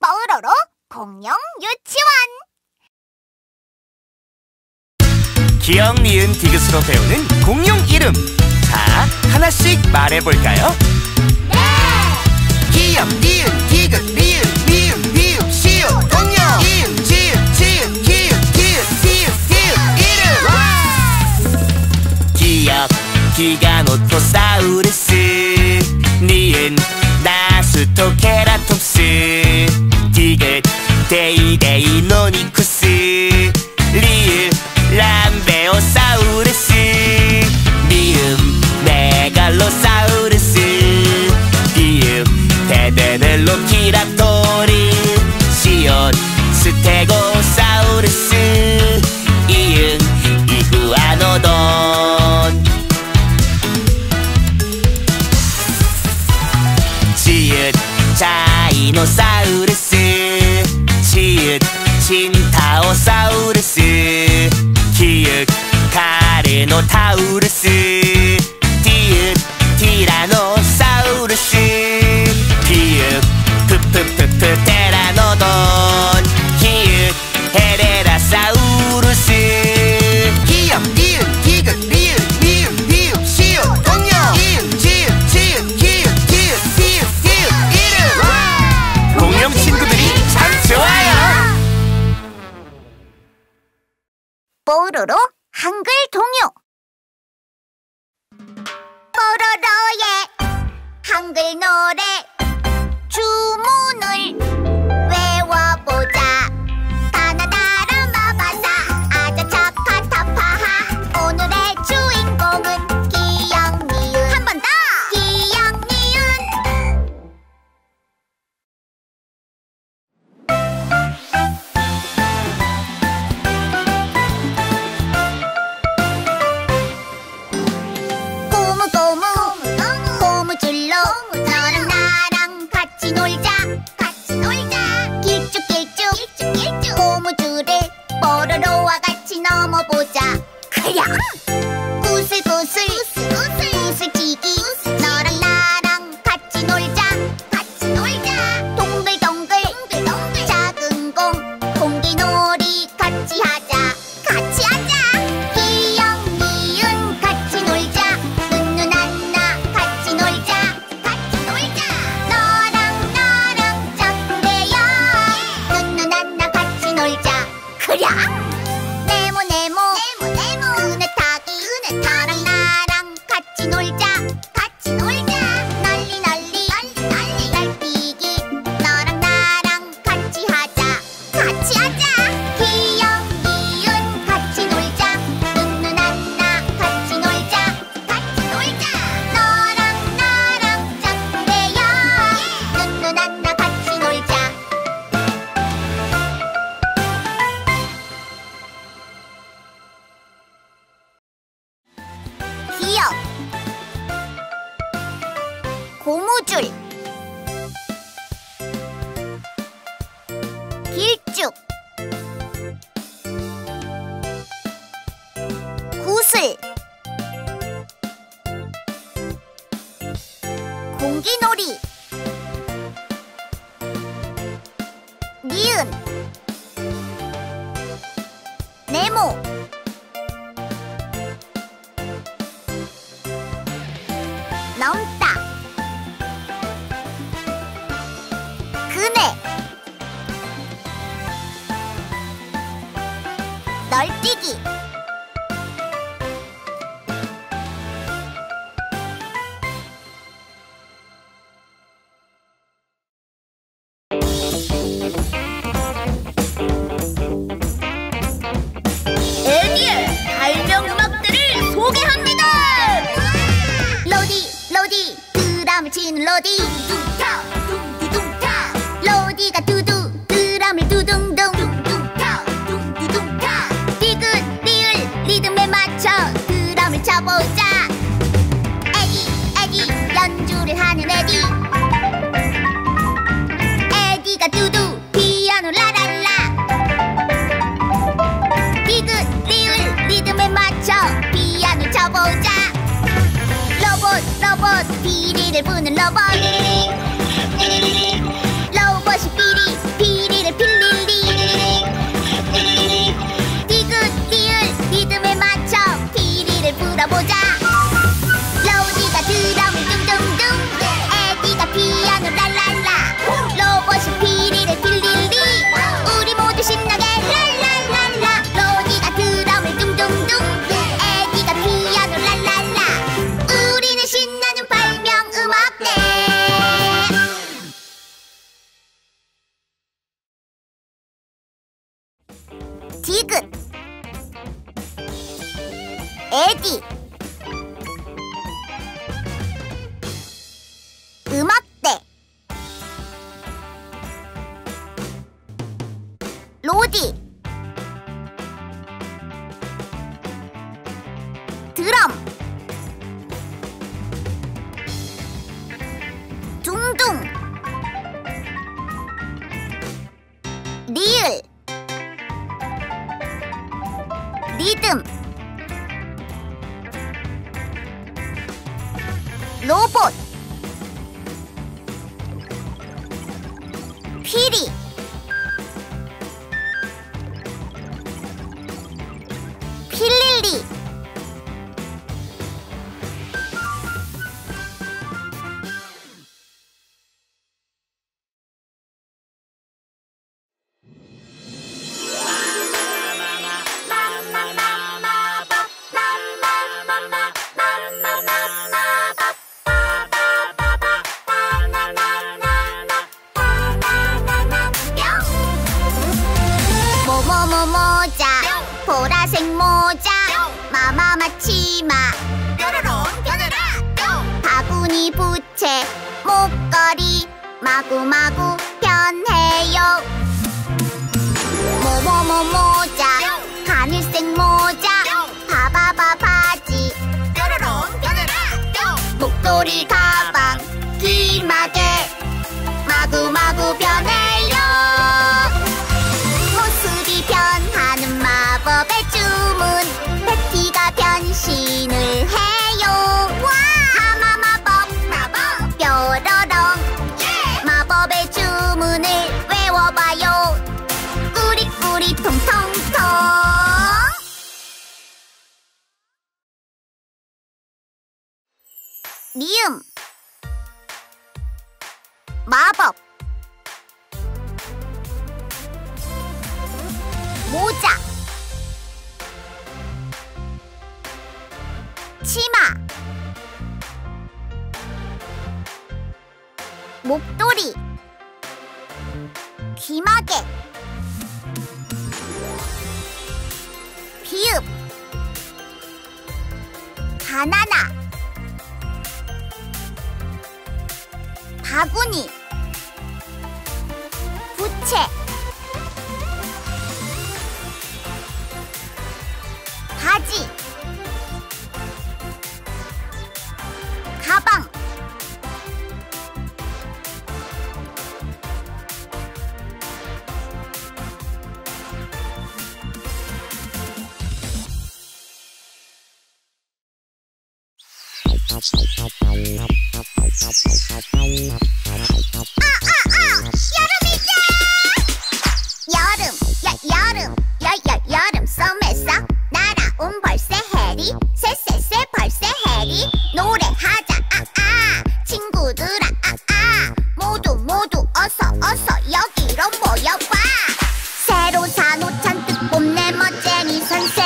뽀로로 공룡 유치원. 기역, 니은, 디귿으로 배우는 공룡 이름. 자, 하나씩 말해볼까요? 네! 기역, 니은, 디귿, 미음, 미음, 미음, 시옷, 공룡 이음, 지음, 지음, 기음, 기음, 시음, 시음, 이름. 기역, 기가노토사우르스. 니은, 나스토케라톱스. 디귿, 데이데이노니쿠스. 리을, 람베오사우르스. 미음, 메가로사우르스. 디귿, 테데넬로키랍토르. 시옷, 스테고사우루스. 이응, 이구아노돈. 지읒, 자이노사우루스. 시읒, 신타오사우루스. 기읒, 카르노타우루스. 디읒, 티라노사우루스. 기읒, 프테라노돈. 기읒, 헤레라 사우루스. 기역, 니은, 디귿, 미음, 미음, 미음, 시옷, 공룡 이음, 지음, 지음, 기읒, 기읒, 시읒, 시읒, 이름. 공룡 친구들이 참 좋아요. 뽀로로 한글 동요. 뽀로로의 한글 노래 주문을 외워보자. 다나다라 마바사 아자차 파타파하. 오늘의 주인공은 기역, 니은. 한 번 더! 기역, 니은. 고무고무 고무줄로 너랑 나랑 같이 놀자. 같이 놀자. 길쭉길쭉 고무줄을 뽀로로와 같이 넘어보자. 그려. 구슬구슬 구슬치기 너랑 나랑 같이 놀자. 같이 놀자. 동글동글 작은 공 공기놀이 같이 하자. 같이 하자. 기역, 니은 같이 놀자. 눈눈 안나 같이 놀자. 같이 놀자. 너랑 나랑 짝대요. 눈눈 안나 같이 놀자. 그랴. 네모 네모 그네 타기 너랑 나랑 같이 놀자. 같이 놀자. 널리 널리 날뛰기 너랑 나랑 같이 하자. 같이 하자. 기역, 니은 같이 놀자. 눈눈 안나 같이 놀자. 같이 놀자. 너랑 나랑 짝대요. 눈눈 안나 같이 놀자. 기역. 고무줄. 길쭉. 구슬. 공기놀이. 니은. 네모. 넘다. 그네. 널뛰기. 에디의 발명음악들을 소개합니다. 로디 로디 드럼을 치는 로디. 둥둥타 둥두둥타. 로디가 두두 드럼을 두둥둥. 둥둥타 둥두둥타. 디귿 리을 리듬에 맞춰 드럼을 쳐보자. 에디 연주를 하는 에디가 두두 피아노 라랄라. 디귿 리을 리듬에 맞춰 피아노 쳐보자. 로봇 비리를 부는 로봇. 로봇이 비리를 필릴리. 디귿디을 리듬에 맞춰 비리를 불어보자. 로디가 드럼 둥둥둥, 에디가 피아노 랄랄라. 로봇이 비리를 필릴리. 우리 모두 신나게 랄랄랄라. 로디가 드럼을 둥둥둥, 에디가 피아노 랄랄라. 우리는 신나는 발명 음악대. 디귿, 에디, 음악대. 로디, 드럼, 둥둥, 리을, 리듬, 로봇, 피리, 필릴리, 뭐뭐뭐 모자, 보라색 모자, 마마마 치마, 뾰로롱 뾰로롱, 바구니 부채, 목걸이, 마구마구 변해요. 뭐뭐뭐 모자, 하늘색 모자, 바바바 바지, 뾰로롱 뾰로롱, 목도리 가방, 길마개, 마구마구 변해요. 모습이 변하는 마법의 주문, 패티가 변신을 해요. 하마 마법 마법 뾰로롱, 마법의 주문을 외워봐요. 꾸리꾸리 통통통. 미음, 마법, 모자, 치마, 목도리, 귀마개, 비읍, 바나나, 바구니, 부채, 바지, 가방, 여름, 여름 섬에서 날아온 벌새 해리, 새새새 벌새 해리, 노래하자 친구들아 모두 어서 여기로 모여봐. 새로 산 옷 잔뜩 뽐내 멋쟁이 산새,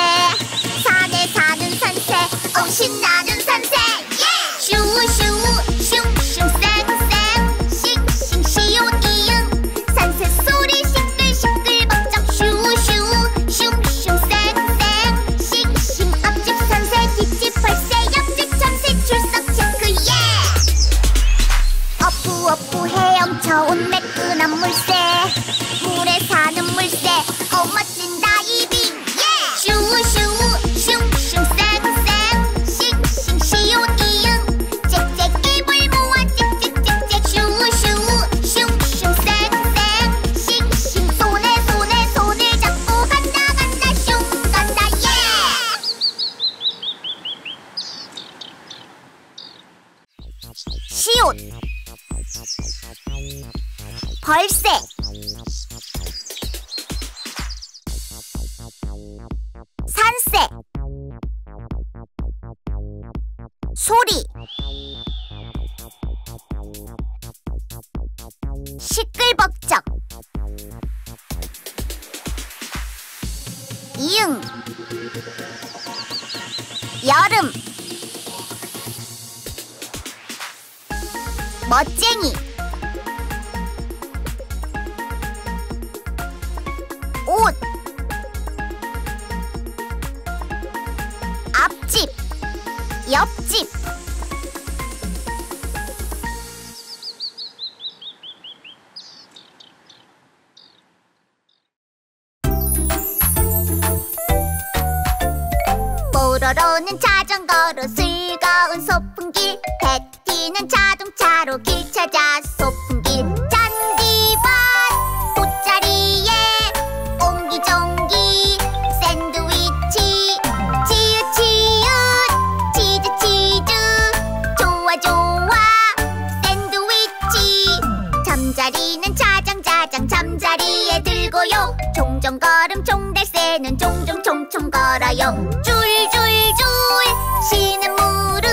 산에 사는 산새, 오 신나는 산새. 예! 슈우 슈우 슝슝 쌩쌩 시옷, 벌새. 산새, 소리, 시끌벅적, 이응, 여름, 멋쟁이, 옷, 앞집, 옆집. 뽀로로는 자전거로 즐거운 소풍길, 패티는 자동차로 길 찾아 소풍길. 잔디밭 돗자리에 옹기종기 샌드위치, 치읓치읓 치즈치즈 좋아 샌드위치. 잠자리는 자장자장 잠자리에 들고요, 종종걸음 종달새는 종종총총 걸어요. 줄줄줄 쉬는 물은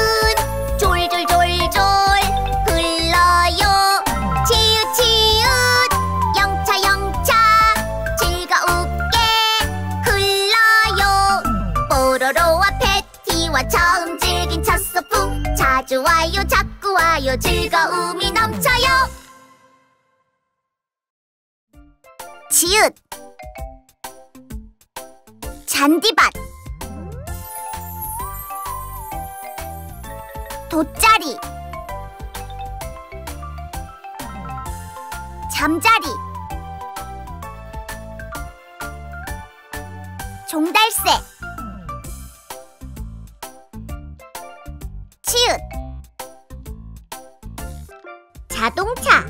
졸졸졸졸 흘러요. 치읓치읓 영차영차 즐거우게 흘러요. 뽀로로와 패티와 처음 즐긴 첫 소풍, 자주 와요 자꾸 와요 즐거움이 넘쳐요. 지읒, 잔디밭, 돗자리, 잠자리, 종달새. 치읓, 자동차,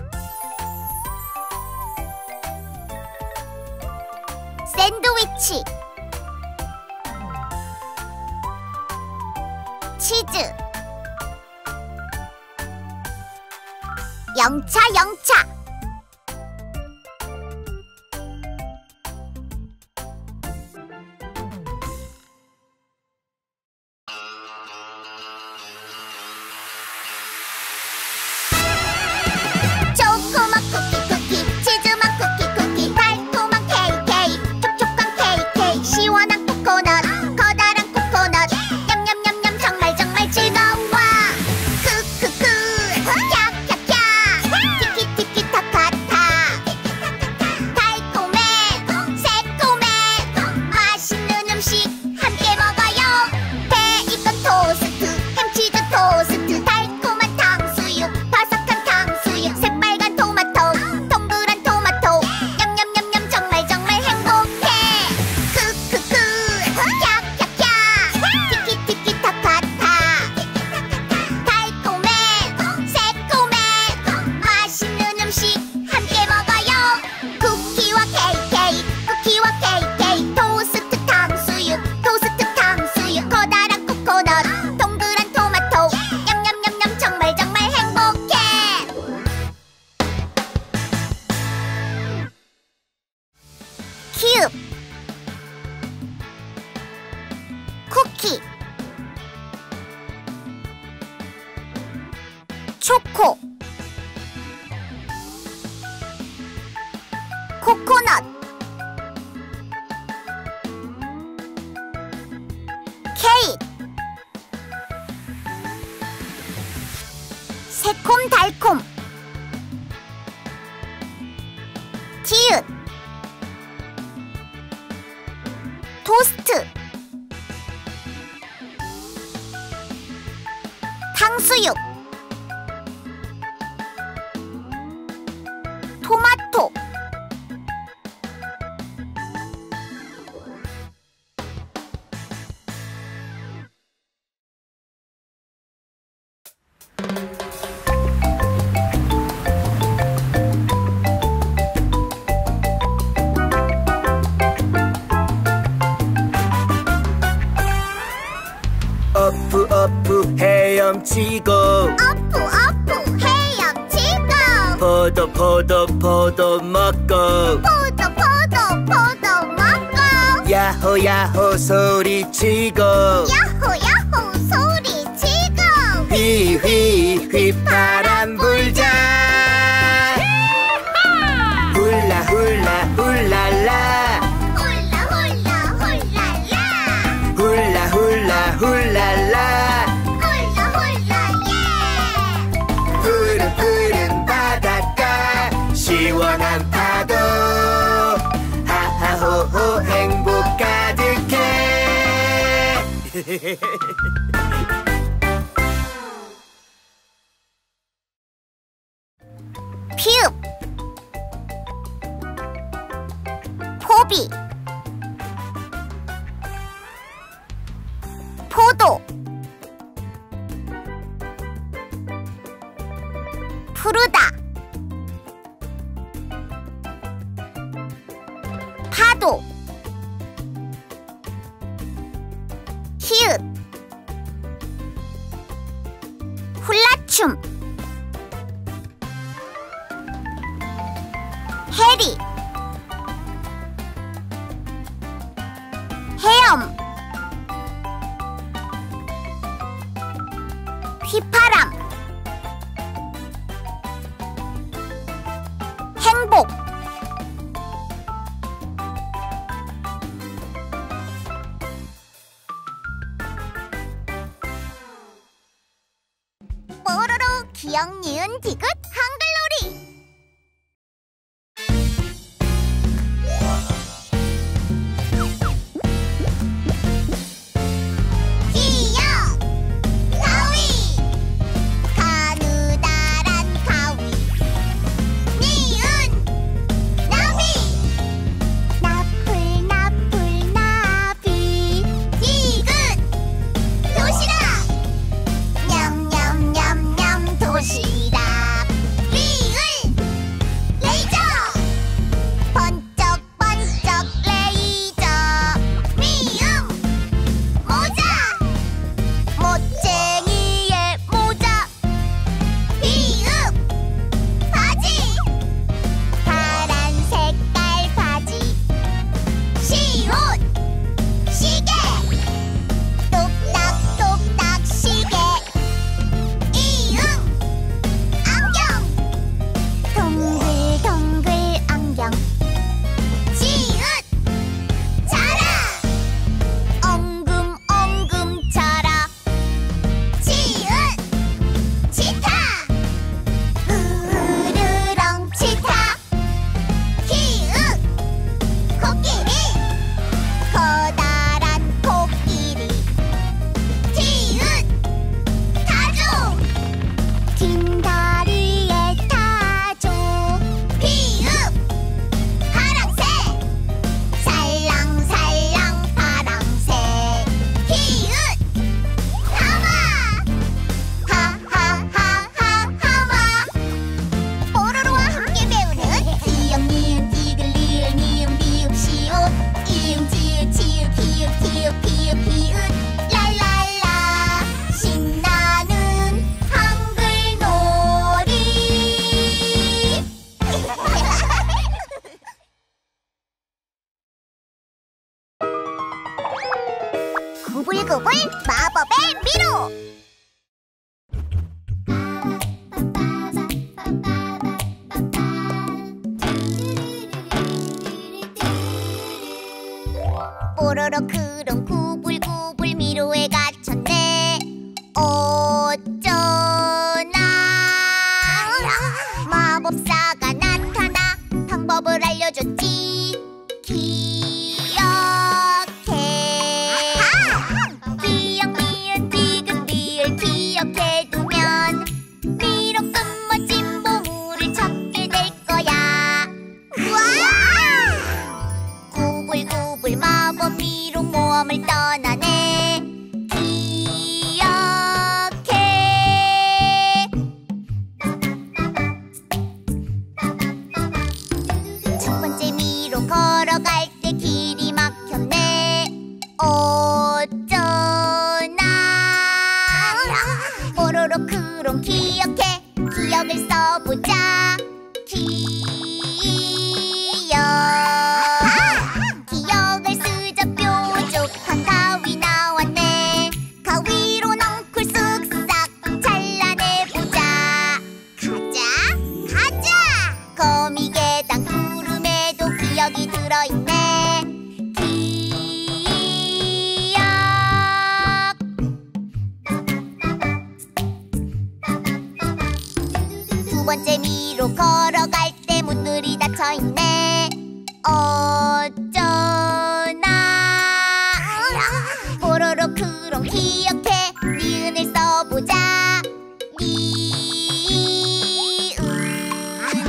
샌드위치, 치즈. 영차영차. 초코맛 쿠키 쿠키, 치즈맛 쿠키 쿠키, 달콤한 케이크 케이크, 촉촉한 케이크 케이크, 시원한 코코넛, 커다란 코코넛. 냠냠냠냠 정말 정말 즐거워. 쿠쿠쿠 캬캬캬 티키티키타카타. 달콤해 새콤해 맛있는 음식 함께 먹어요. 베이컨 토스트, 햄치즈 토스트, 달콤한 탕수육, 바삭한 탕수육, 새빨간 토마토, 동그란 토마토. 냠냠냠냠 정말 정말 행복해. 쿠쿠쿠 캬캬캬 티키티키타카타. 달콤해 새콤해 맛있는 음식 함께 먹어요. 쿠키와 케이크 케이크, 쿠키와 케이크 케이크, 토스트 탕수육, 토스트 탕수육, 커다란 코코넛, 동그란 토마토. 냠냠냠냠 정말 정말 행복해. 큐, 쿠키, 초코, 코코넛, 케이크. 새콤달콤. 티읕, 토스트, 탕수육, 토마토. 어프 어프 헤엄치고, 어프 어프 포도 포도 포도 먹고 포도 포도 포도 먹고 야호 야호 소리치고 야호 야호 소리치고 휘휘 휘파람 불자 훌라 훌라 훌랄라 훌라 훌라 훌랄라 훌라 훌라 훌랄라 시원한 파도 하하호호 행복 가득해. 피읍 포비 포도 푸르다 파도 히읗 훌라춤 해리 헤엄 휘파람 행복 뽀로로 기억 니은 디귿 한글놀이 구불구불 마법의 미로 뽀로로 크롱 구불구불 미로에 갇혔네 어쩌나 마법사가 나타나 방법을 알려줬지 뽀로로 크롱 기억해 기억을 써보자 번째 미로 걸어갈 때 문들이 닫혀있네. 어쩌나. 뽀로로 크롱 기억해. 니은을 써보자.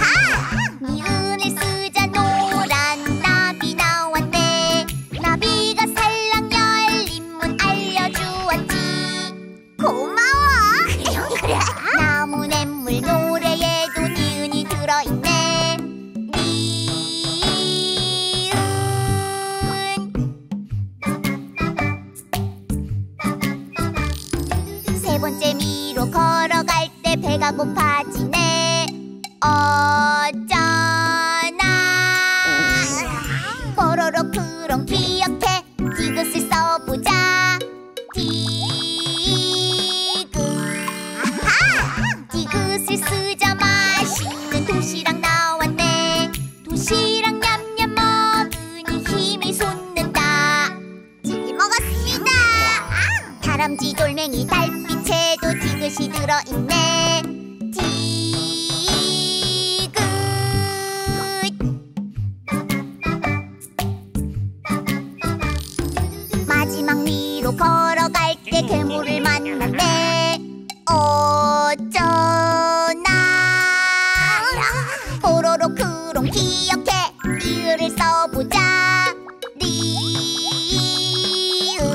니은을 쓰자. 노란 나비 나왔네. 나비가 살랑 열린 문 알려주었지. 고마워. 그래. 나무 냇물 노래에도 니은이 들어있네. 니은. 세 번째 미로 걸어갈 때 배가 고파지네. 어쩌나. 뽀로로 크롱 기억해. 디귿을 써보자. 디귿을 쓰자. 맛있는 도시락 나왔네. 도시락 냠냠 먹으니 힘이 솟는다. 잘 먹었습니다. 다람쥐 돌멩이 달빛에도 디귿이 들어있네. 디귿. 마지막 위로 걸어갈 때 괴물을 만났네. 어쩌나. 뽀로로 크롱 기억해. 니은을 써보자. 니은.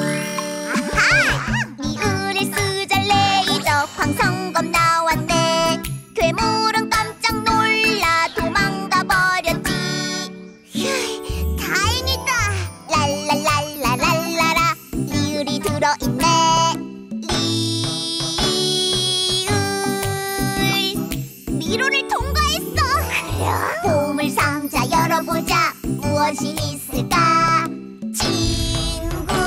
니은을 쓰자. 레이저 광선검 나왔네. 괴물은 깜짝 놀라 도망가 버렸지. 휴, 다행이다. 랄랄랄라랄라라. 니은이 들어있네. 미로를 통과했어. 보물 상자 열어보자. 무엇이 있을까? 친구야.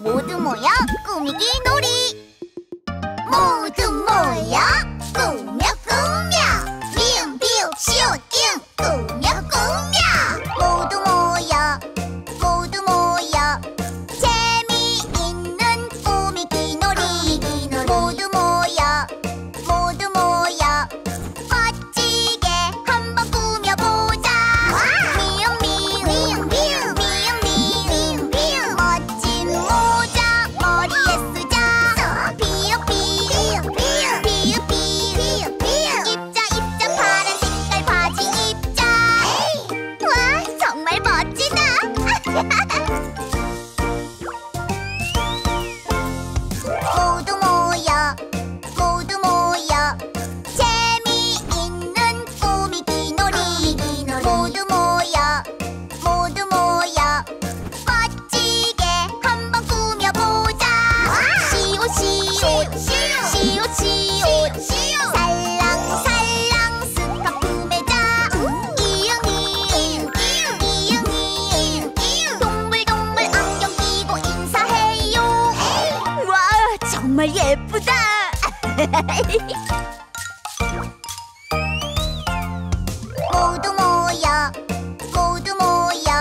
모두 모여 꾸미기 놀이. 모두 모여 꾸며 꾸며. 비움 비움 시옷 끼움 꾸며 꾸며. 모두 모여 모두 모여 재미있는 꾸미기 놀이. 모두 모여 모두 모여 멋지게 한번 꾸며보자. 미움 미움 미움 미움 미움 미움. 멋진 모자 머리에 쓰자. 비움 비움 비움 비움 비움 비움. 입자 입자 파란 색깔 바지 입자. 와, 정말 멋지다. 모두 모여 모두 모여 재미있는 꾸미기 놀이. 모두 모여 모두 모여 멋지게 한번 꾸며보자. 시옷 시옷 시옷 시옷 시옷. 살랑살랑 스카프 매자. 이응 이응 이응 이응 이응. 동글동글 안경 끼고 인사해요. 와, 정말 예쁘다. 모두 모여 모두 모여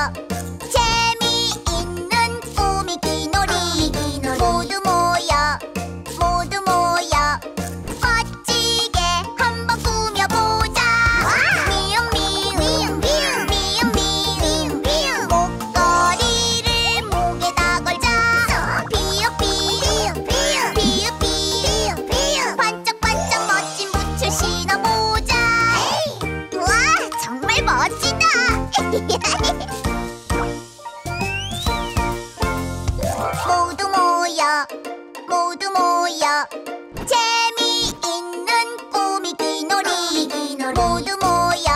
재미있는 꾸미기 놀이. 모두 모여 모두 모여 멋지게 한번 꾸며보자. 미움 미움 미움 미움 미움 미움. 목걸이를 목에다 걸자. 비읍 비읍 비읍 비읍 비읍 비읍. 반짝반짝 멋진 부츠 신어보자. 와, 정말 멋지다. 모두 모여 모두 모여 재미있는 꾸미기 놀이. 모두 모여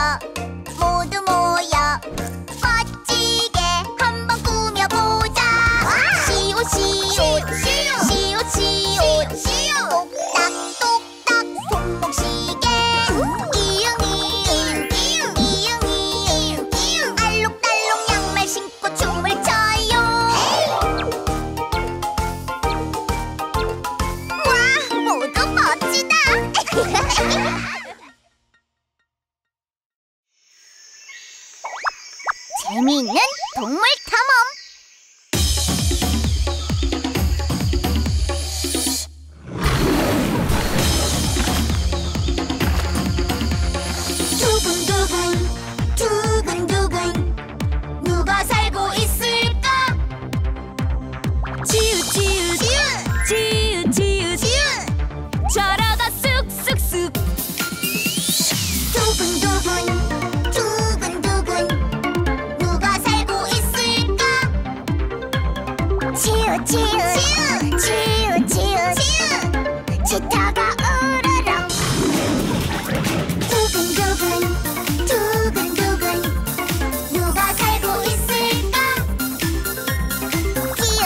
모두 모여 멋지게 한번 꾸며보자. 시옷 시옷 시옷 시옷 시옷. 똑딱똑딱 손목시계. 이응 이응 이응 이응 이응. 알록달록 재미있는 동물 탐험. 두근두근 누가 살고 있을까? 지읒 저러다 쑥쑥쑥. 두근두근 누가 살고 있을까? 지읒 치타가 우르렁. 두근두근 누가 살고 있을까? 키읔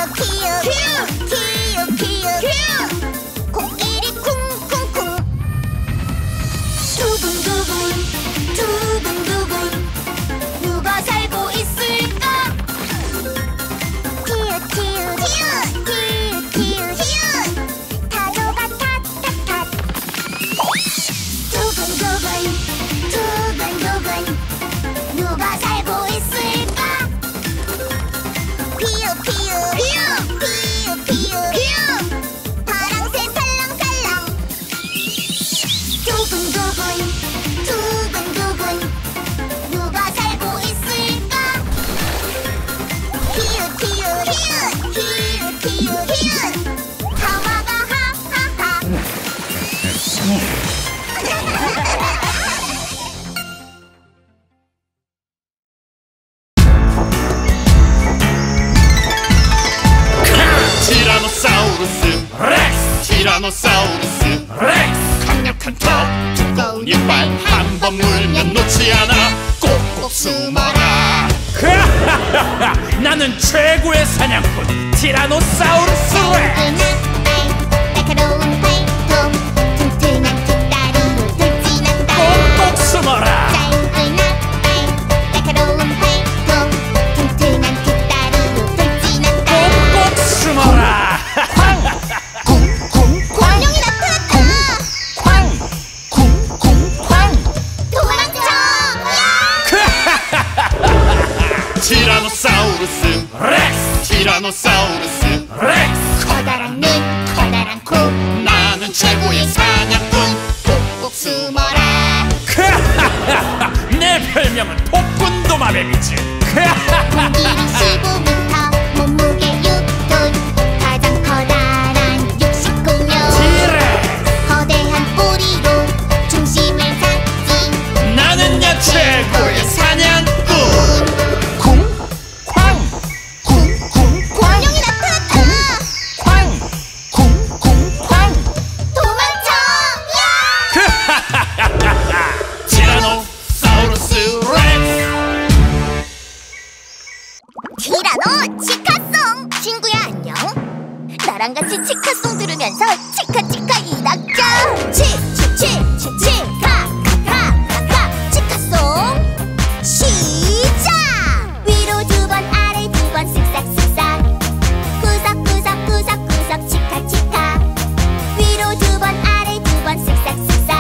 코끼리 쿵쿵쿵. 두근두근 누가 살고 있을까? 키읔 타조가 탓탓탓. 두근두근 누가 살고 있을까? 피우 파랑새 살랑살랑. 두근두근 누가 살고 있을까? 키읔 하마가 하하하. 티라노사우루스 렉스. 티라노사우루스 렉스. 강력한 턱, 두꺼운 이빨, 한 번 물면 놓지 않아. 꼭꼭 숨어라. 나는 최고의 사냥꾼 티라노사우루스 렉스. 날카로운 발톱, 튼튼한 두 다리로 돌진한 날. 꼭꼭 숨어라. 짧은 앞발, 날카로운 발톱, 튼튼한 두 다리로 돌진한 날. 꼭꼭 숨어라. 공룡이 나타났다. 도망쳐. 티라노사우루스 렉스. 티라노사우루스 렉스. 커다란 눈, 커다란 코, 나는 최고의 사냥꾼. 꼭꼭 숨어라. 내 별명은 폭군도마뱀이지. 길이 15m, 몸무게 6톤, 가장 커다란 육식공룡. 티렉스. 거대한 꼬리로 중심을 잡지. 나는야 최고의 사냥꾼. 공룡이 나타났다. 도망쳐. 티라노사우루스 렉스. 티라노 치카송. 친구야 안녕. 나랑 같이 치카송 들으면서 치카치카 이낙자. 치카카카카 치카송 시작. 위로 두 번 아래 두 번 쓱싹쓱싹. 구석구석구석구석 치카치카. 위로 두 번 아래 두 번 쓱싹쓱싹.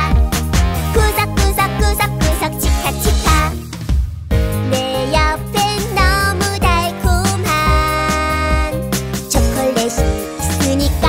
구석구석구석구석 치카치카. 내 옆엔 너무 달콤한 초콜릿이 있으니까.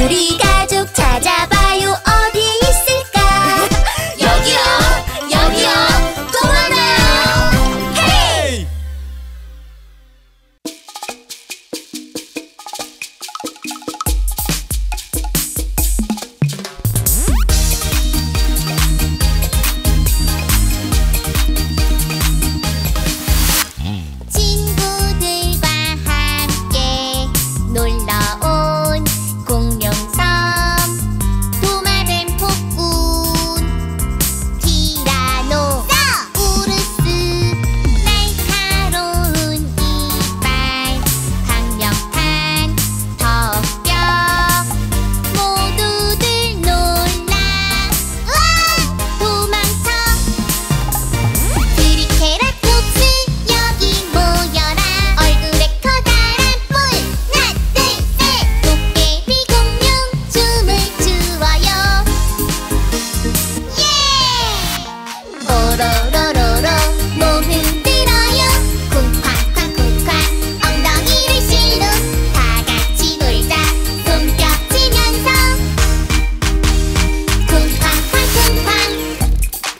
우리 가족 찾아봐요. 어디 있을까? 여기요, 여기요, 또 만나요. 헤이! 친구들과 함께 놀러 온 공룡섬 도마뱀 폭군 티라노사우루스 날카로운 이빨 강력한 턱뼈 모두들 놀라 도망쳐 트리케라톱스 여기 모여라 얼굴에 커다란 뿔 하나 둘셋 도깨비 공룡 춤을 추어요 예! 뽀로로로로 몸 흔들어요 쿵쾅쾅 쿵쾅 엉덩이를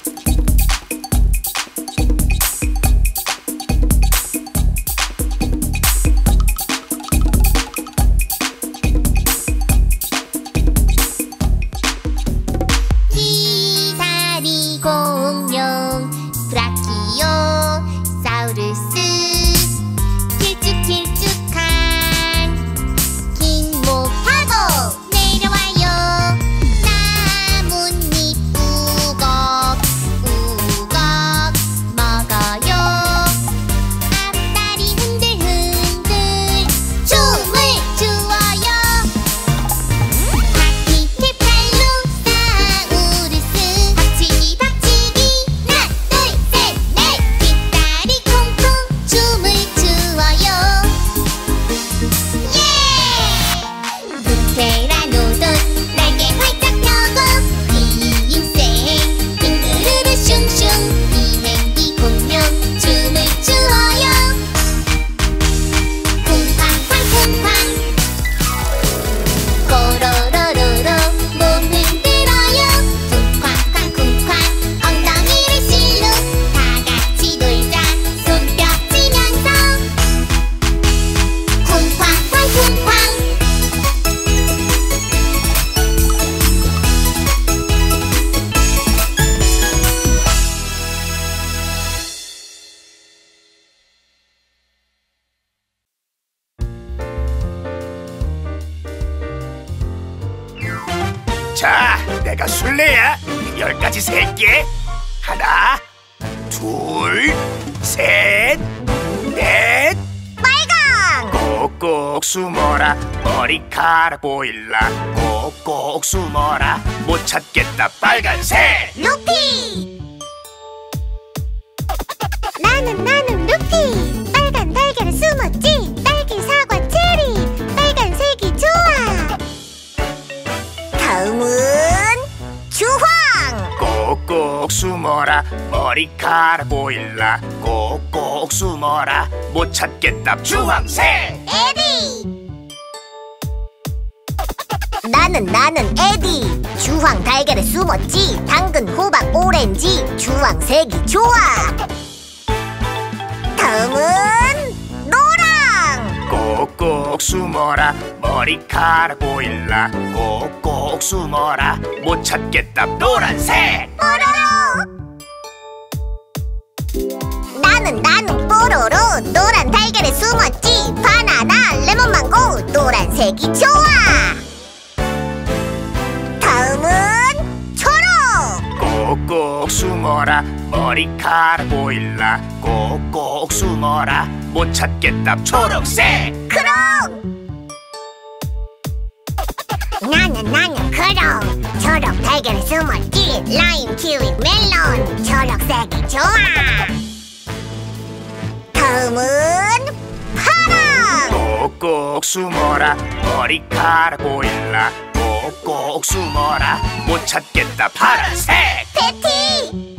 실룩 다같이 놀자 손뼉치면서 쿵쾅쾅 쿵쾅 키다리 공룡 브라키오사우루스 길쭉길쭉한 긴 목하고 내려와요 나뭇잎 우걱우걱 먹어요 앞다리 흔들흔들 춤을 추어요 파키케팔로사우루스 박치기 박치기 하나 둘 셋 넷 뒷다리 콩콩 춤을 추어요 예! 프테라노돈 날개 활짝 펴고 비임새 빙그르르 슝슝 비행기 공룡 춤을 추어요 쿵쾅쾅 쿵쾅 꼬로로로로 몸 흔들어요 쿵쾅쾅 쿵쾅 엉덩이를 실룩 다같이 놀자 손뼉치면서 쿵쾅쾅 쿵쾅 자, 내가 술래야. 10가지 셀게. 하나, 둘, 셋, 넷. 빨강! 꼭꼭 숨어라. 머리카락 보일라. 꼭꼭 숨어라. 못 찾겠다. 빨간색. 루피! 나는 루피! 빨간 달걀에 숨었지? 딸기, 사과, 체리! 빨간색이 좋아! 다음은 주황! 꼭꼭 숨어라. 머리카락 보일라. 꼭꼭 숨어라. 못 찾겠다. 주황색. 에디! 나는 에디! 주황 달걀에 숨었지? 당근, 호박, 오렌지! 주황색이 좋아! 다음은 노랑! 꼭꼭 숨어라. 머리카락 보일라. 꼭꼭 숨어라. 못 찾겠다. 노란색. 뽀로로! 나는 뽀로로! 노란 달걀에 숨었지? 바나나, 레몬망고! 노란색이 좋아! 다음은 초록! 꼭꼭 숨어라. 머리카락 보일라. 꼭꼭 숨어라. 못 찾겠다. 초록색. 크롱! 나는 크롱! 초록 달걀에 숨었지? 라임, 키위, 멜론! 초록색이 좋아! 다음은 파랑! 꼭꼭 숨어라. 머리카락 보일라. 꼭꼭 숨어라. 못 찾겠다. 파란색. 패티!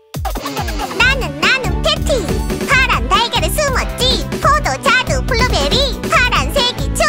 나는 패티! 파란 달걀에 숨었지? 포도, 자두, 블루베리! 파란색이 좋아!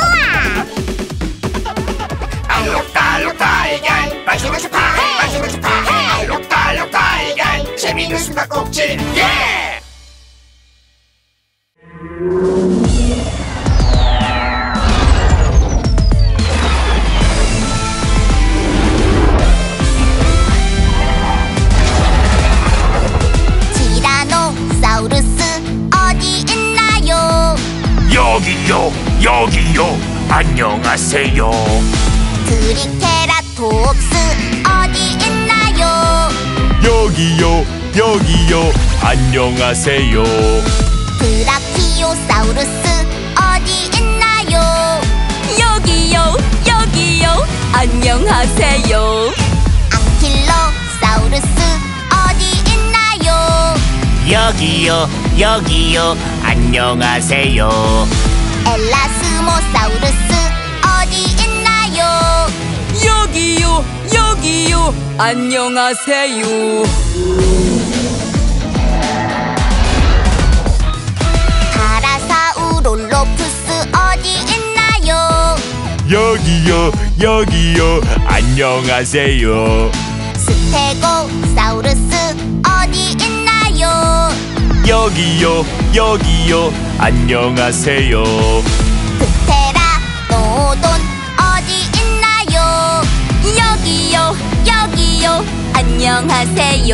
안녕하세요. 트리케라톱스 어디 있나요? 여기요, 여기요. 안녕하세요. 브라키오사우루스 어디 있나요? 여기요, 여기요. 안녕하세요. 앙킬로사우루스 어디 있나요? 여기요, 여기요. 안녕하세요. 엘라스모사우루스 어디 있나요? 여기요, 여기요. 안녕하세요. 파라사우롤로프스 어디 있나요? 여기요, 여기요. 안녕하세요. 스테고사우루스 어디 있나요? 여기요, 여기요. 안녕하세요. 프테라노돈 어디 있나요? 여기요, 여기요. 안녕하세요.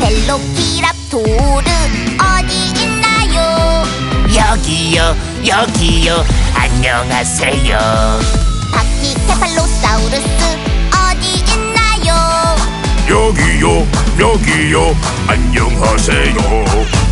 벨로키랍토르 어디 있나요? 여기요, 여기요. 안녕하세요. 파키케팔로사우루스 어디 있나요? 여기요, 여기요. 안녕하세요.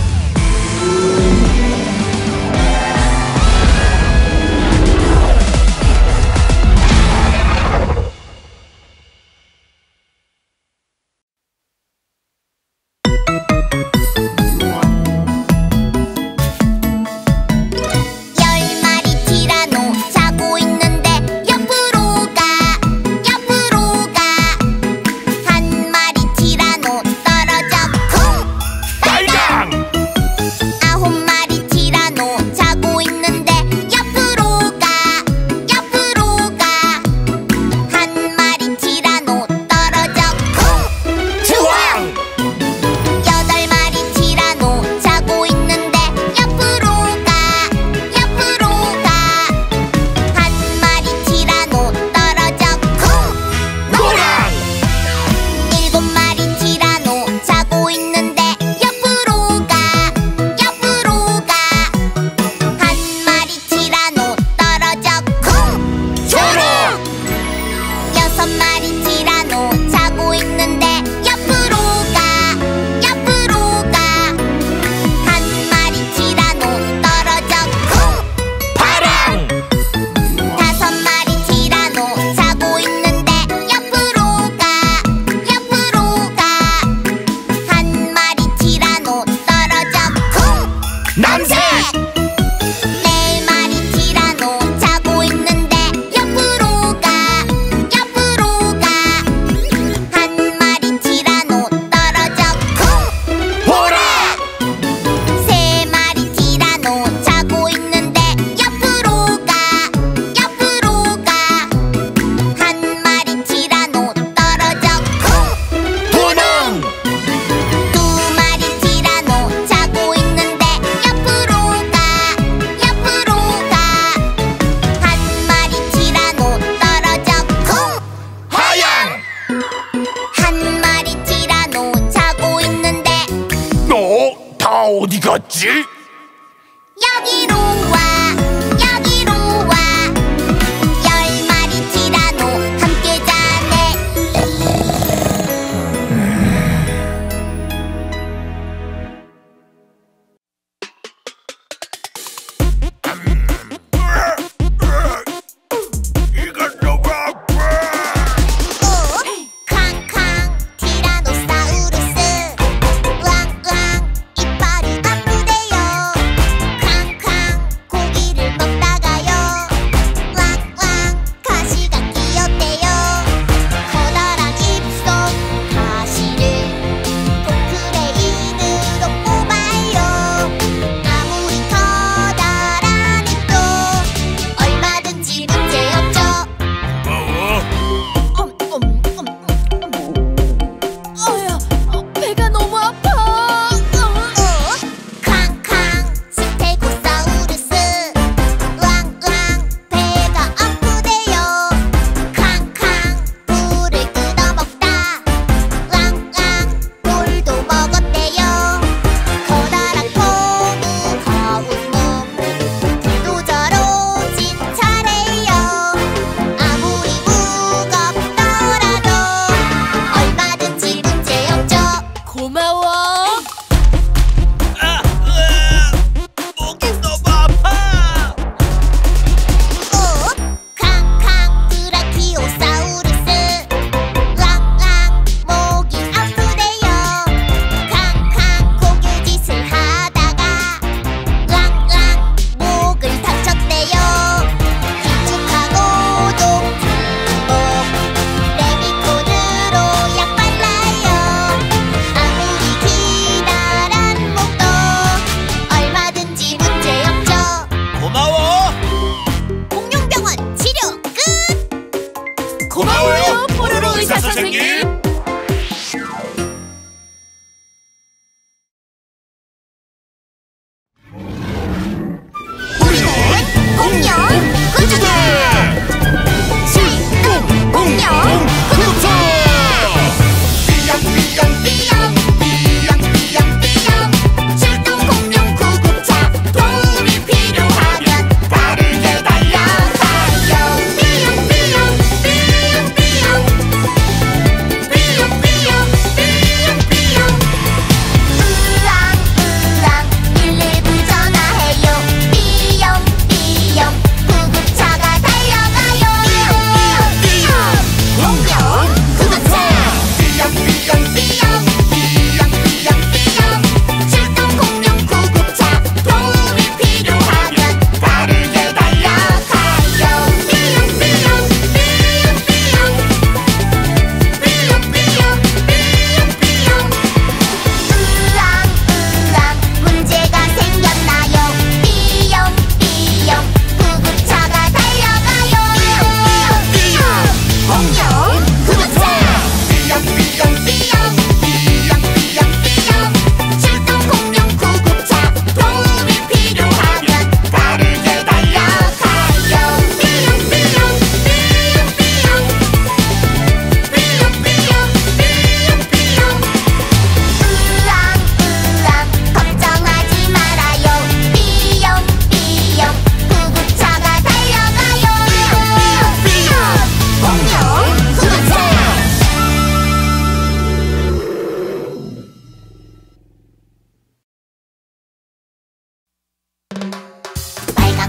생김.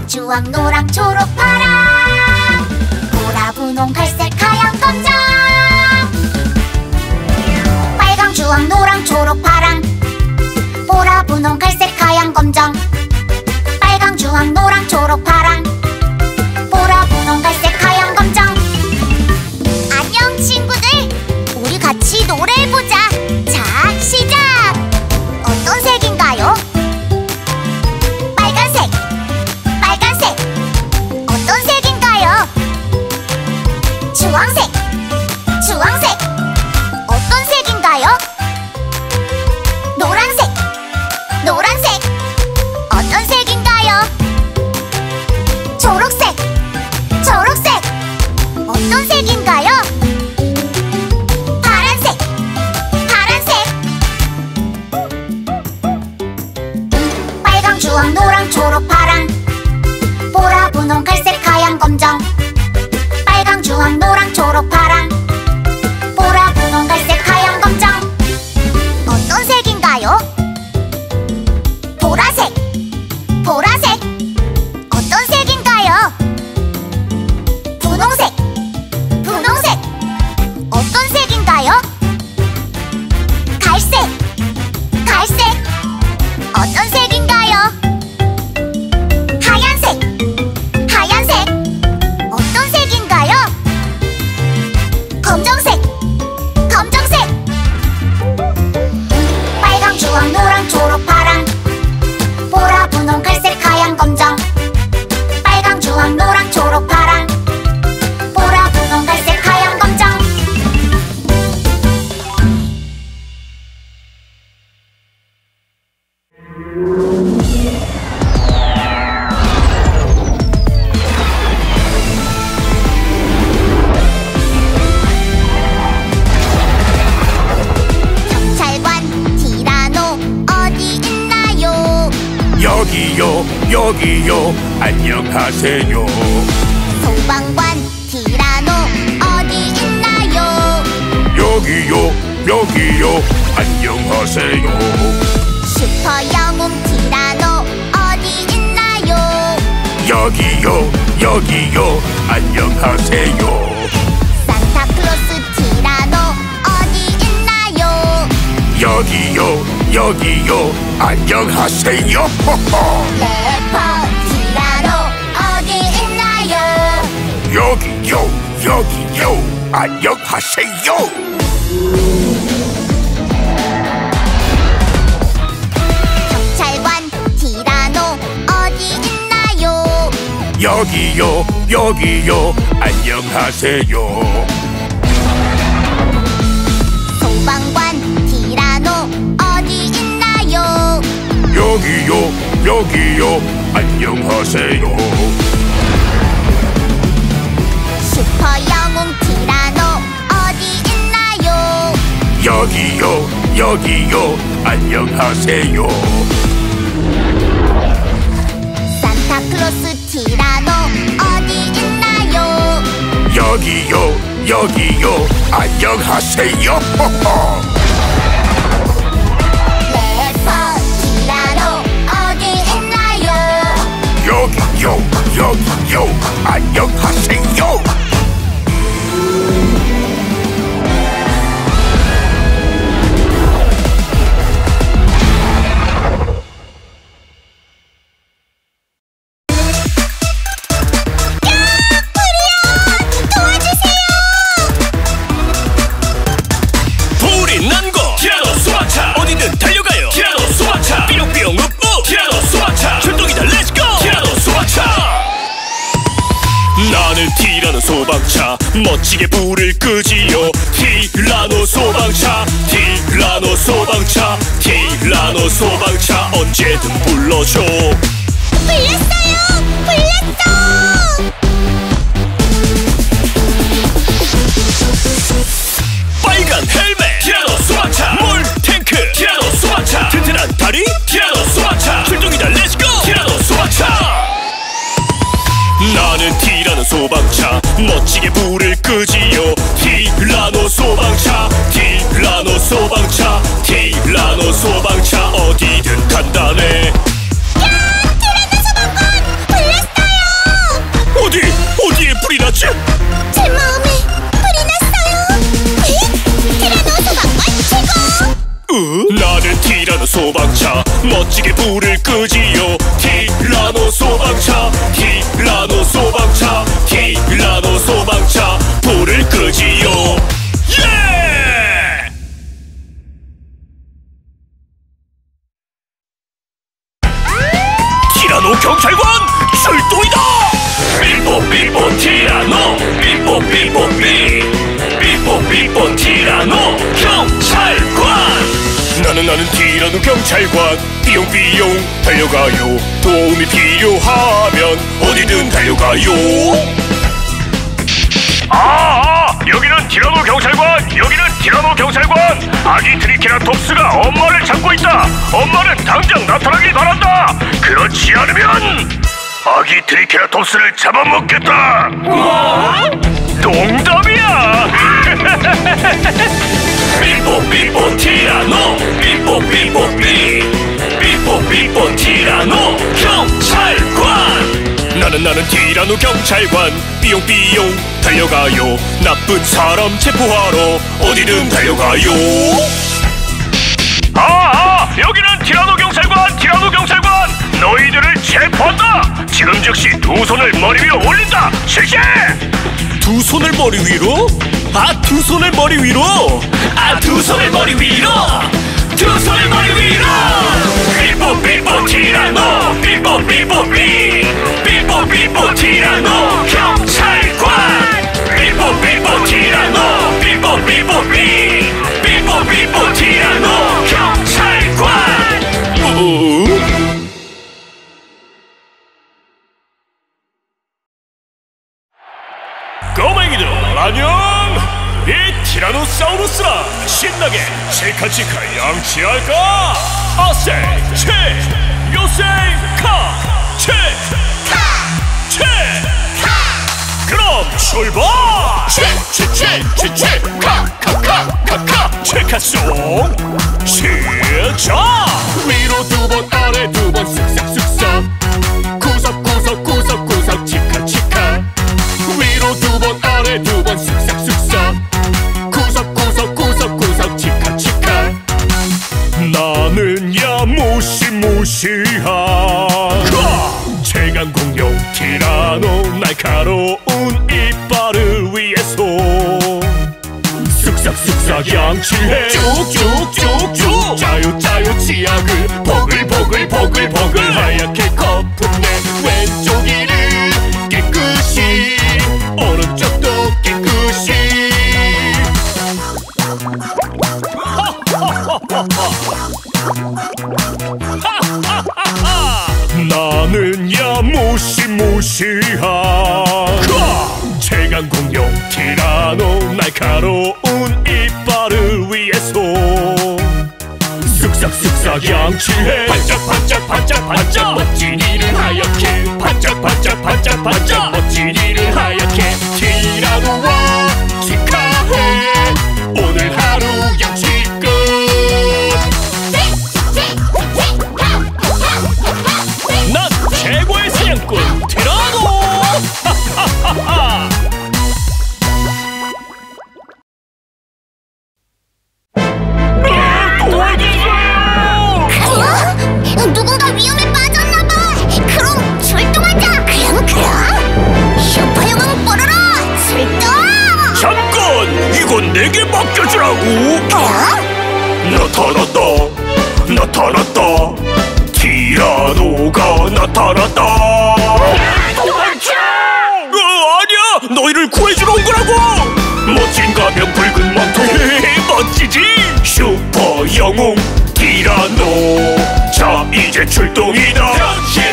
주황, 노랑, 초록, 파랑, 보라, 분홍, 갈색, 하얀, 검정. 빨강, 주황, 노랑, 초록, 파랑, 보라, 분홍, 갈색, 하얀, 검정. 빨강, 주황, 노랑, 초록, 파랑, 보라, 분홍, 갈색, 하얀, 검정. 안녕 친구들, 우리 같이 노래해보자. 자, 시작. 어떤 색인가요? 주황색, 주황색. 어떤 색인가요? 노란색, 노란색. 어떤 색인가요? 초록색, 초록색. 어떤 색인가요? 파란색, 파란색. 빨강, 주황, 노랑, 초록, 파랑, 보라, 분홍, 갈색, 하얀, 검정. 주황, 노랑, 초록, 파랑, 보라, 분홍, 갈색, 하얀, 검정. 어떤 색인가요? 보라색, 보라색. 어떤 색인가요? 분홍색, 분홍색. 어떤 색인가요? 갈색, 갈색. 어떤 색인가요? 하얀색, 하얀색. 어떤 색인가요? 검정색, 검정색. 빨강, 주황, 노랑, 초록, 파랑, 보라, 분홍, 갈색, 하얀, 검정. 빨강, 주황, 노랑, 초록, 파랑, 보라, 분홍, 갈색, 하얀, 검정. 여기요, 안녕하세요. 소방관 티라노 어디 있나요? 여기요, 여기요, 안녕하세요. 슈퍼 영웅 티라노 어디 있나요? 여기요, 여기요, 안녕하세요. 산타클로스 티라노 어디 있나요? 여기요, 여기요, 안녕하세요. 호호. 렙토티라노 어디 있나요? 여기요, 여기요, 안녕하세요. 경찰관 티라노 어디 있나요? 여기요, 여기요, 안녕하세요. 여기요. 안녕하세요. 슈퍼 영웅 티라노 어디 있나요? 여기요. 안녕하세요. 산타클로스 티라노 어디 있나요? 여기요. 안녕하세요. 호호. 여기요. 안녕하세요. 티라노 소방차 멋지게 불을 끄지요. 티라노 소방차, 티라노 소방차, 티라노 소방차 언제든 불러줘. 불렀어! 빨간 헬멧 티라노 소방차, 물 탱크 티라노 소방차, 튼튼한 다리 티라노 소방차, 출동이다 렛츠고 티라노 소방차. 나는 티라노 소방차 멋지게 불을 끄지요. 티라노 소방차, 티라노 소방차, 티라노 소방차 어디든 간다네. 야! 티라노 소방관! 불났어요! 어디에 불이 났지? 제 마음에 불이 났어요. 티라노 소방관 최고! 나는 티라노 소방차 멋지게 불을 끄지요. 티라노 소방차, 티라노 소방차, 티라노 소방차 불을 끄지요. 예! 티라노 경찰관 출동이다. 삐뽀삐뽀 티라노, 삐뽀삐뽀삐, 삐뽀삐뽀 티라노 경찰관. 나는 티라노 경찰관 삐용삐용 달려가요. 도움이 필요하면 어디든 달려가요. 여기는 티라노 경찰관, 여기는 티라노 경찰관. 아기 트리케라톱스가 엄마를 찾고 있다. 엄마는 당장 나타나길 바란다. 그렇지 않으면 아기 트리케라톱스를 잡아먹겠다. 농담이야. 삐뽀삐뽀 티라노, 삐뽀삐뽀삐, 삐뽀삐뽀 티라노 경찰관. 나는 티라노 경찰관 삐용삐용 달려가요. 나쁜 사람 체포하러 어디든 달려가요. 여기는 티라노 경찰관, 티라노 경찰관. 너희들을 체포한다. 지금 즉시 두 손을 머리 위로 올린다. 실시! 두 손을 머리 위로? 두 손을 머리 위로! 두 손을 머리 위로! 두 손을 머리 위로! 삐뽀삐뽀 티라노, 삐뽀삐뽀삐, 삐뽀삐뽀 티라노 경찰관. 삐뽀삐뽀 티라노, 삐뽀삐뽀삐, 삐뽀삐뽀 티라노 경찰관. 티라노사우루스랑 신나게 칠카칠카 양치할까? 아세 칠 요세 카칠카칠카 그럼 출발! 칠칠칠칠칠카카카카카 칠카송 시작! 위로 두 번 아래 두 번 쓱쓱쓱싹 구석구석구석구석 칠카칠카 위로 두 번 아래 두 번 쓱싹쓱싹 나는 야무시무시한 최강공룡 티라노 날카로운 이빨을 위해서 쓱싹쓱싹 양치해 쭉쭉쭉쭉 짜요짜요 치약을 보글보글보글보글 하얗게 거품내 왼쪽 이를 깨끗이 오른쪽도 깨끗이 하하하하 취해 반짝반짝 멋진 일을 하얗게 반짝반짝 멋진 일을 하얗게 티라노와 축하해 오늘 하루 양치 끝. 난 최고의 사냥꾼 티라노. 하하하하. 내게 맡겨주라고. 나타났다 티라노가 나타났다. 도망쳐. 아니야, 너희를 구해주러 온 거라고. 멋진 가면 붉은 망토. 멋지지. 슈퍼 영웅 티라노. 자 이제 출동이다. 변신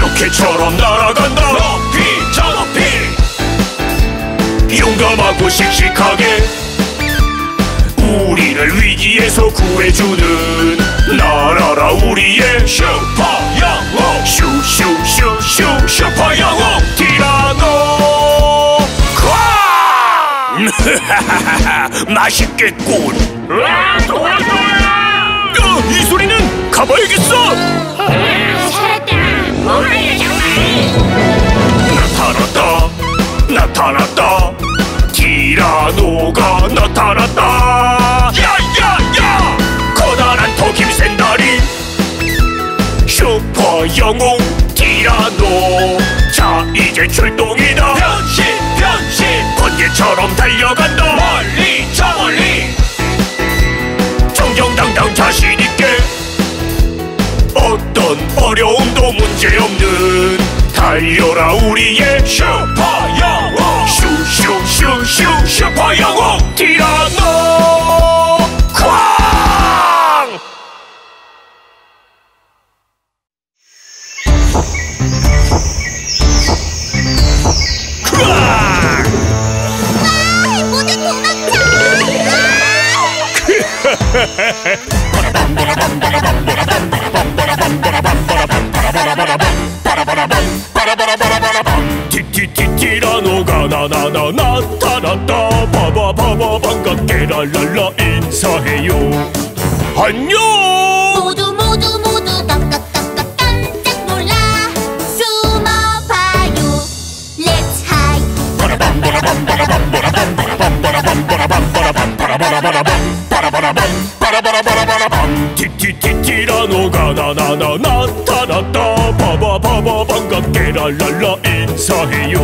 로켓처럼 날아간다. 높이 저 높이. 용감하고 씩씩하게 우리를 위기에서 구해주는 나라라 우리의 슈퍼영웅. 슈슈슈슈 슈퍼영웅 티라노. 쾅! 맛있겠군. 이 소리는 가봐야겠어. 살았다. 뭐하냐 정말. 나타났다 티라노가 나타났다. 야야야 커다란 더 힘센 다리 슈퍼 영웅 티라노. 자 이제 출동이다. 변신 번개처럼 달려간다. 멀리 저 멀리. 정정당당 자신있게 어떤 어려움도 문제없는 달려라 우리의 슈퍼영웅. 슈슈슈슈 슈퍼영웅 티라노. 쾅! 와! 모두 도망쳐! 티라노가 나타났다. 바바바바 반갑게 랄랄라 인사해요. 안녕. 모두 깜짝 놀라 숨어봐요. Let's hide. 바라바라밤 티라노가 나타났다. 바바바바 반갑게 랄랄라 인사해요.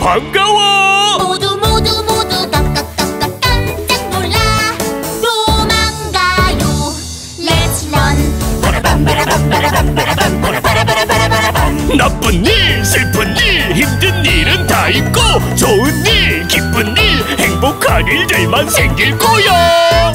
반가워. 모두 깜짝 놀라 도망가요. Let's run. 나쁜 일 슬픈 일 힘든 일은 다 있고 좋은 일 기쁜 일 행복한 일들만 생길 거야.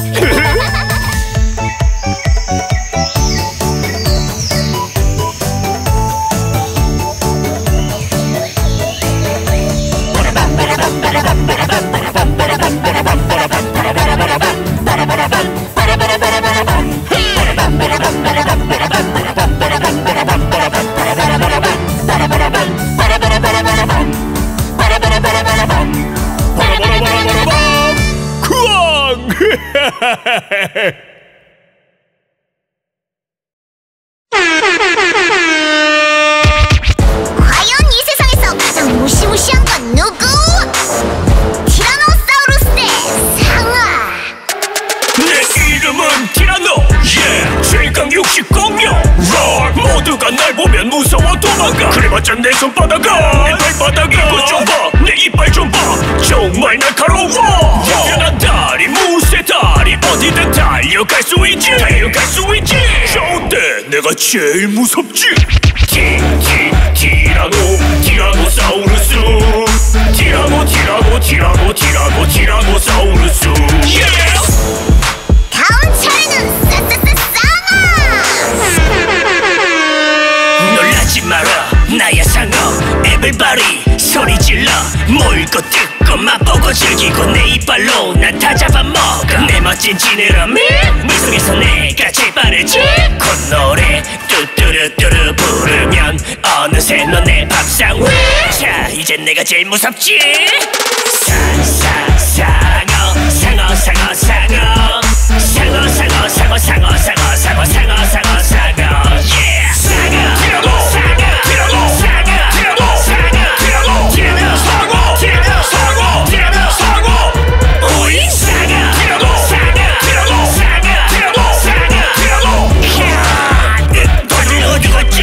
내 손바닥아 내 발바닥아 이거 좀 봐 내 이빨 좀 봐 정말 날카로워. 튼튼한 다리 무쇠 다리 어디든 달려갈 수 있지. 좋은데 내가 제일 무섭지. 티라노사우루스 티라노사우루스. 다음 차례는 싸마. 놀라지 마라 나야 상어. Everybody 소리 찔러 모을고 뜯고 맛보고 즐기고 내 이빨로 난 다 잡아먹어. 내 멋진 지느러미 네 속에서 내가 재빠르지. 콧노래 뚜뚜루뚜루 부르면 어느새 넌 내 밥상 위. 자 이젠 내가 제일 무섭지. 상어 상어 상어 상어 상어 상어 상어 상어 상어 상어 상어 상어 상어 yeah. 상어 티라노 상어 티라노 상어 티라노 상어 티라노 상어 티라노 상어 오이 상어 티라노 상어 티라노 상어 티라노. 다들 어디 갔지?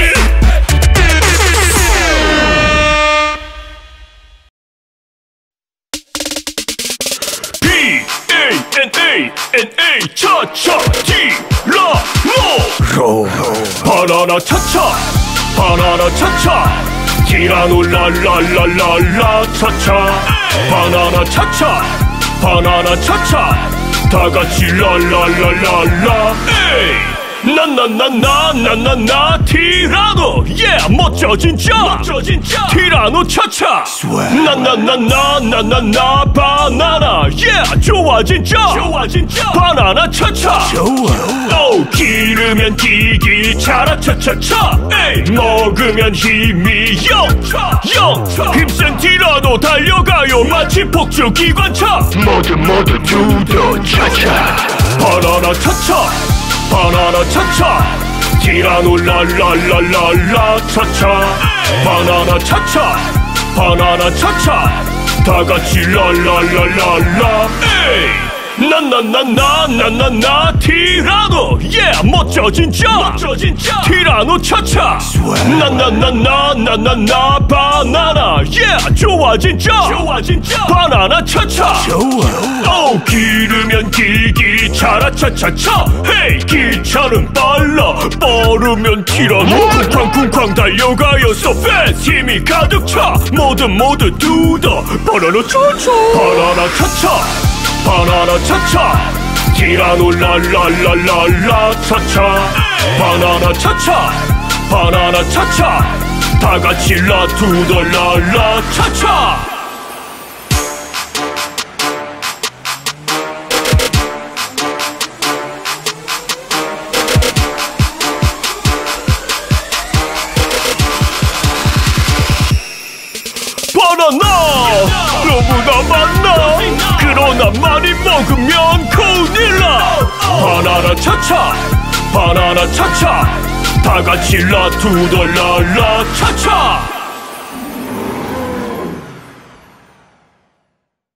N-A 차차 티라노 바나나 차차 바나나 차차 티라노 랄랄랄랄라 차차 바나나 차차 바나나 차차 다같이 랄랄랄랄라 에이 나나나나나나나 티라노 yeah 멋져 진짜 티라노 차차 나나나나나나나 바나나 yeah 좋아 진짜 바나나 차차 오 기르면 기기 차라 차차차 에이 먹으면 힘이 영영 힘센 티라노 달려가요 마치 폭주 기관차 모두 두더 차차 바나나 차차 바나나 차차 티라노 랄랄랄랄라 차차 바나나 차차 바나나 차차 다같이 랄랄랄랄라 에이 나나나나나나나 티라노 yeah 멋져 진짜 티라노 차차 나나나나나나나 바나나 yeah 좋아 진짜 바나나 차차 오 기르면 기기 차라 차차차 헤이 기차는 빨라 빠르면 티라노 쿵쾅쿵쾅 달려가요 so fast 힘이 가득 차 모두 두더 바나나 차차 바나나 차차 바나나 차차 티라노 랄랄랄랄라 차차 바나나 차차 바나나 차차 다같이 라투더 랄라 차차 바나나 너무나 많나 그러나 많이 먹으면 큰일나 바나나 차차 바나나 차차 다같이 라투더라라 차차